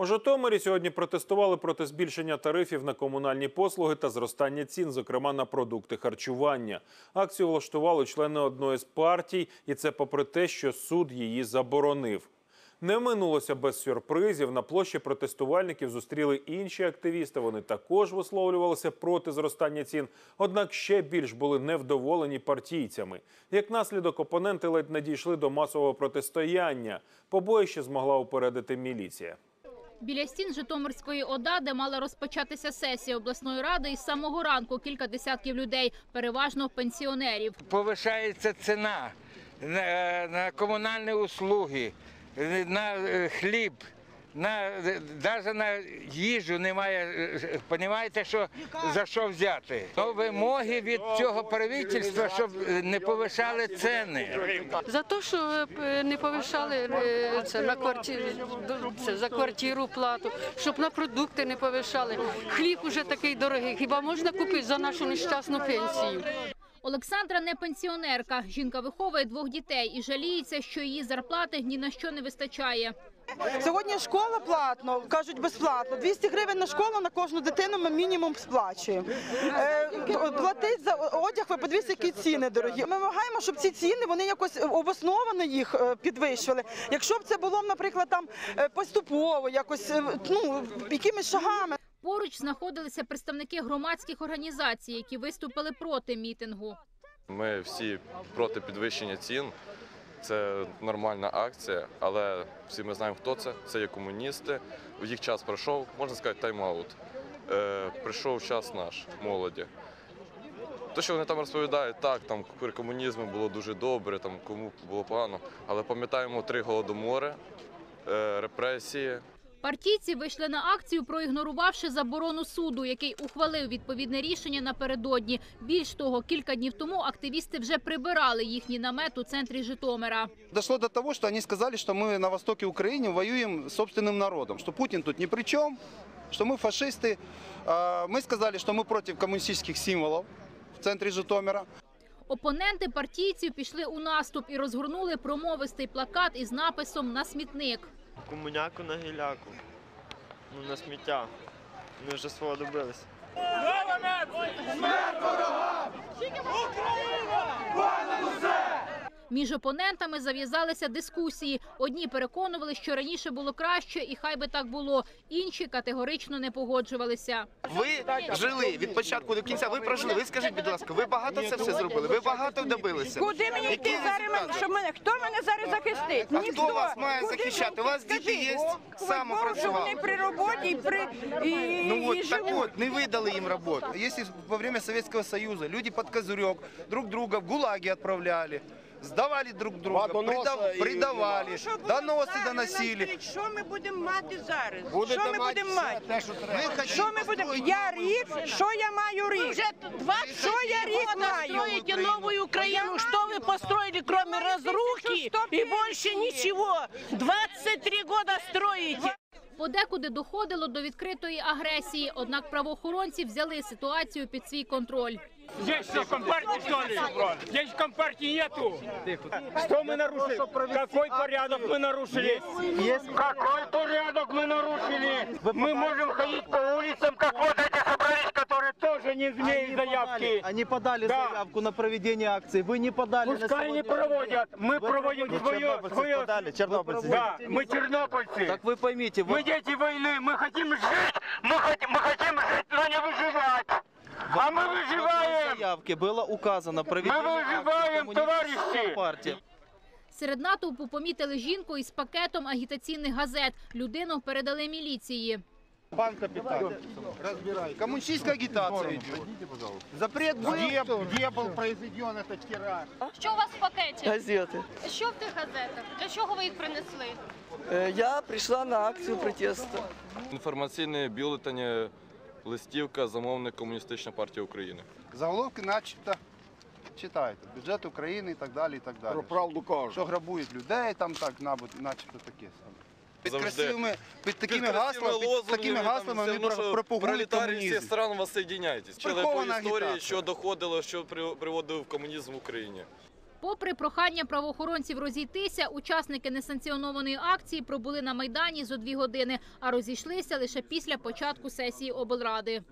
У Житомирі сьогодні протестували проти збільшення тарифів на комунальні послуги та зростання цін, зокрема на продукти харчування. Акцію влаштували члени одної з партій, і це попри те, що суд її заборонив. Не минулося без сюрпризів. На площі протестувальників зустріли інші активісти. Вони також висловлювалися проти зростання цін, однак ще більш були невдоволені партійцями. Як наслідок, опоненти ледь не дійшли до масового протистояння. Побоїще змогла упередити міліція. Біля стін Житомирської ОДА, де мала розпочатися сесія обласної ради, із самого ранку кілька десятків людей, переважно пенсіонерів. Повишається ціна на комунальні послуги, на хліб, навіть на їжу немає, розумієте, за що взяти. То вимоги від цього правительства, щоб не повишали ціни. За те, що не повишали за квартиру плату, щоб на продукти не повишали. Хліб уже такий дорогий, хіба можна купити за нашу нещасну пенсію? Олександра не пенсіонерка. Жінка виховує двох дітей і жаліється, що її зарплати ні на що не вистачає. Сьогодні школа платно, кажуть безплатно. 200 гривень на школу на кожну дитину ми мінімум сплачуємо. Платить за одяг, ви подивіться, які ціни дорогі. Ми вимагаємо, щоб ці ціни, вони якось обосновано їх підвищили. Якщо б це було, наприклад, там поступово, якось, якимись шагами. Поруч знаходилися представники громадських організацій, які виступили проти мітингу. Ми всі проти підвищення цін. Це нормальна акція, але всі ми знаємо, хто це. Це є комуністи. У їх час пройшов, можна сказати, тайм-аут. Прийшов час наш, молоді. Те, що вони там розповідають, так, там при комунізмі було дуже добре, там кому було погано, але пам'ятаємо 3 голодомори, репресії. Партійці вийшли на акцію, проігнорувавши заборону суду, який ухвалив відповідне рішення напередодні. Більш того, кілька днів тому активісти вже прибирали їхній намет у центрі Житомира. Дійшло до того, що вони сказали, що ми на востокі України воюємо з власним народом, що Путін тут ні при чому, що ми фашисти. Ми сказали, що ми проти комуністичних символів в центрі Житомира. Опоненти партійців пішли у наступ і розгорнули промовистий плакат із написом «На смітник». Комуняку на гіляку, на сміття. Ми вже свого добилися. Слава нації! Смерть ворогам! Україна! Понад усе! Між опонентами зав'язалися дискусії. Одні переконували, що раніше було краще і хай би так було. Інші категорично не погоджувалися. Ви жили від початку до кінця, ви прожили. Ви скажіть, будь ласка, ви багато це все зробили, ви багато добилися. Куди мені йти зараз? Хто мене зараз захистить? А хто вас має захищати? У вас діти є, саме працювали. Вони при роботі і живуть. Не видали їм роботу. Якщо во время Советского Союзу люди під козирьок друг друга в ГУЛАГи відправляли, здавали друг друга, придавали, доноси доносили. Що ми будемо мати зараз? Що ми будемо мати? Я рік, що я маю рік? Що я рік маю? Ви будете нову Україну, що ви построїли, крім розруки і більше нічого. 23 года строїте. Подекуди доходило до відкритої агресії, однак правоохоронці взяли ситуацію під свій контроль. Здесь что, компартии что ли? Здесь компартии нету. Что мы нарушили? Какой порядок мы нарушили? Какой порядок мы нарушили? Мы можем ходить по улицам, как вот эти собрались, которые тоже не имеют заявки. Они подали заявку на проведение акции. Вы не подали. Пускай не проводят. Мы проводим свое. Чернобыльцы. Да, мы чернобыльцы. Так вы поймите. Мы дети войны. Мы хотим жить. Мы хотим жить, но не выживать. А мы выживаем! Было указано проведение коммунистической партии. Серед натовпу помітили жінку із пакетом агітаційних газет. Людину передали міліції. Пан капитан, разбирайся. Коммунистическая агитация идет. Запрет был, где был произведен этот теракт. Что у вас в пакете? Газеты. Что в этих газетах? Для чего вы их принесли? Я пришла на акцию протеста. Информационные бюллетени. Листівка, замовник Комуністична партія України. Заголовки начебто читаєте. Бюджет України і так далі. Про правду кажуть. Що грабують людей, там так начебто таке саме. Під такими гаслами вони пропагують комунізм. Прихована агітація. Що доходило, що приводив комунізм в Україні. Попри прохання правоохоронців розійтися, учасники несанкціонованої акції пробули на Майдані зо 2 години, а розійшлися лише після початку сесії облради.